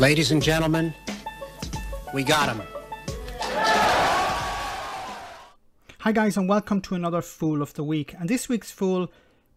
Ladies and gentlemen, we got him. Hi guys, and welcome to another Fool of the Week. And this week's fool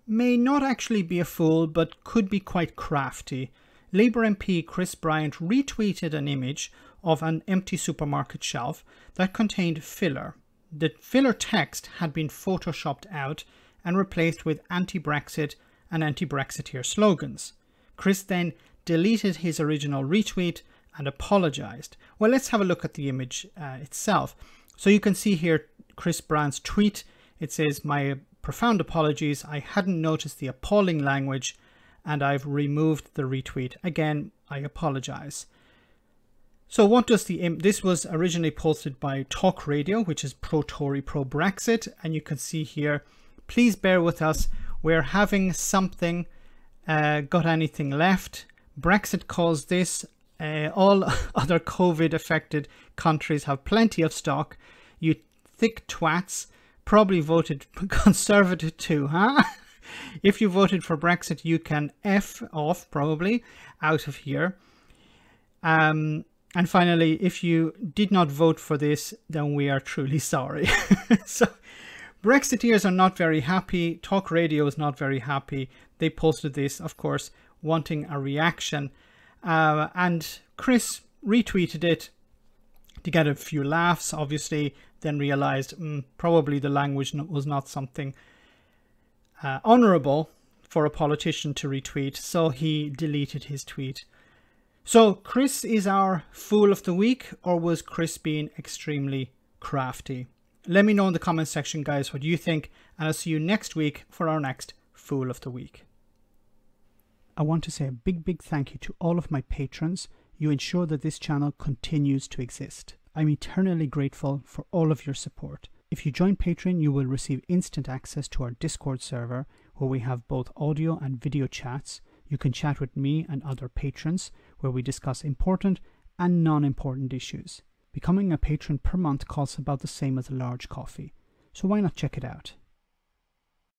may not actually be a fool, but could be quite crafty. Labour MP Chris Bryant retweeted an image of an empty supermarket shelf that contained filler. The filler text had been photoshopped out and replaced with anti-Brexit and anti-Brexiteer slogans. Chris then deleted his original retweet and apologised. Well, let's have a look at the image itself. So you can see here Chris Bryant's tweet. It says, "My profound apologies. I hadn't noticed the appalling language and I've removed the retweet. Again, I apologise." So what does the this was originally posted by Talk Radio, which is pro-Tory, pro-Brexit. And you can see here, "Please bear with us. We're having something. Got anything left? Brexit caused this. All other COVID affected countries have plenty of stock. You thick twats probably voted Conservative too, huh? If you voted for Brexit, you can F off, probably, out of here. And finally, if you did not vote for this, then we are truly sorry." So Brexiteers are not very happy. Talk Radio is not very happy. They posted this, of course, wanting a reaction. And Chris retweeted it to get a few laughs, obviously, then realized probably the language was not something honourable for a politician to retweet. So he deleted his tweet. So Chris is our Fool of the Week, or was Chris being extremely crafty? Let me know in the comments section, guys, what you think. And I'll see you next week for our next Fool of the Week. I want to say a big thank you to all of my patrons. You ensure that this channel continues to exist. I'm eternally grateful for all of your support. If you join Patreon, you will receive instant access to our Discord server, where we have both audio and video chats. You can chat with me and other patrons, where we discuss important and non-important issues. Becoming a patron per month costs about the same as a large coffee, so why not check it out?